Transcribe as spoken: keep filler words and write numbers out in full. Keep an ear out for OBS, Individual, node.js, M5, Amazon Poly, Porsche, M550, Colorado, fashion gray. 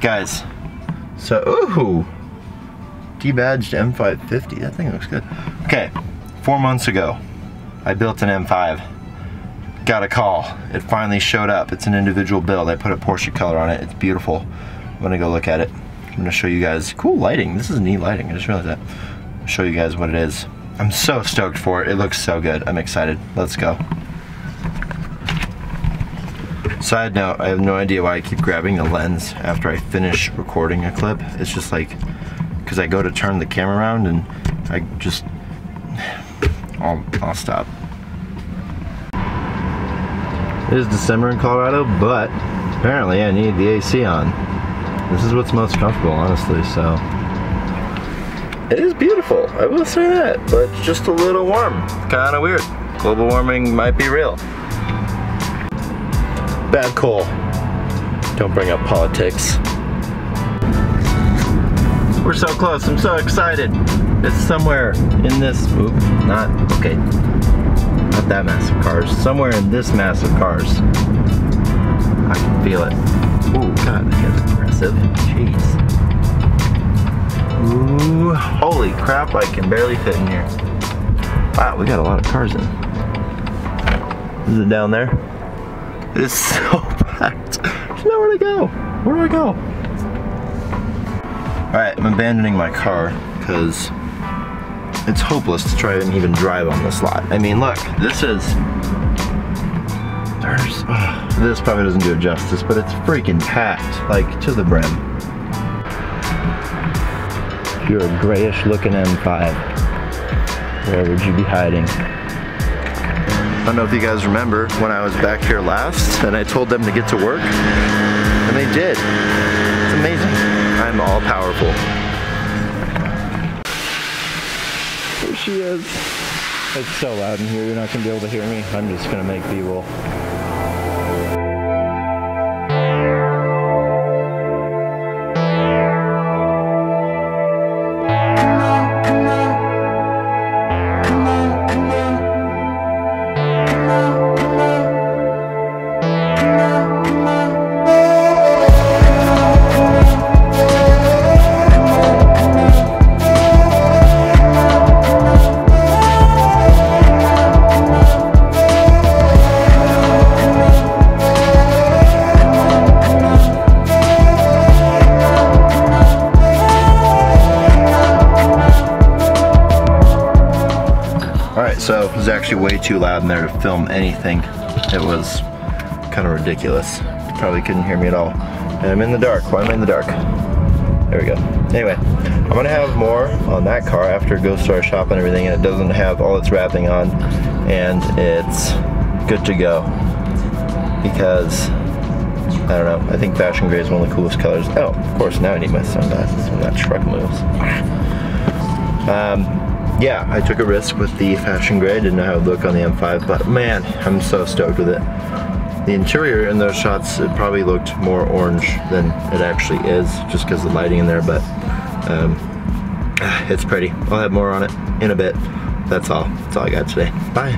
guys. So, ooh, debadged M five fifty. That thing looks good. Okay, four months ago, I built an M five. Got a call. It finally showed up. It's an individual build. I put a Porsche color on it. It's beautiful. I'm gonna go look at it. I'm gonna show you guys. Cool lighting. This is neat lighting. I just realized that. I'll show you guys what it is. I'm so stoked for it. It looks so good. I'm excited. Let's go. Side note, I have no idea why I keep grabbing the lens after I finish recording a clip. It's just like, because I go to turn the camera around and I just, I'll, I'll stop. It is December in Colorado, but apparently I need the A C on. This is what's most comfortable, honestly, so. It is beautiful, I will say that, but it's just a little warm. Kind of weird. Global warming might be real. Bad coal. Don't bring up politics. We're so close, I'm so excited. It's somewhere in this, oop, not, okay. Not that massive cars, somewhere in this massive cars. I can feel it. Ooh, God, that is impressive, jeez. Ooh, holy crap, I can barely fit in here. Wow, we got a lot of cars in. Is it down there? It is so packed. There's nowhere to go. Where do I go? Alright, I'm abandoning my car because it's hopeless to try and even drive on this lot. I mean, look, this is... There's... Uh, this probably doesn't do it justice, but it's freaking packed, like, to the brim. If you're a grayish looking M five, where would you be hiding? I don't know if you guys remember when I was back here last and I told them to get to work, and they did. It's amazing. I'm all powerful. Here she is. It's so loud in here, you're not going to be able to hear me. I'm just going to make B-roll. So it was actually way too loud in there to film anything. It was kind of ridiculous. Probably couldn't hear me at all. And I'm in the dark. Why am I in the dark? There we go. Anyway, I'm gonna have more on that car after it goes to our shop and everything, and it doesn't have all its wrapping on, and it's good to go because I don't know. I think fashion gray is one of the coolest colors. Oh, of course. Now I need my sunglasses when that truck moves. Um. Yeah, I took a risk with the fashion gray. Didn't know how it would look on the M five, but man, I'm so stoked with it. The interior in those shots, it probably looked more orange than it actually is, just because of the lighting in there, but um, it's pretty. I'll have more on it in a bit. That's all. That's all I got today. Bye.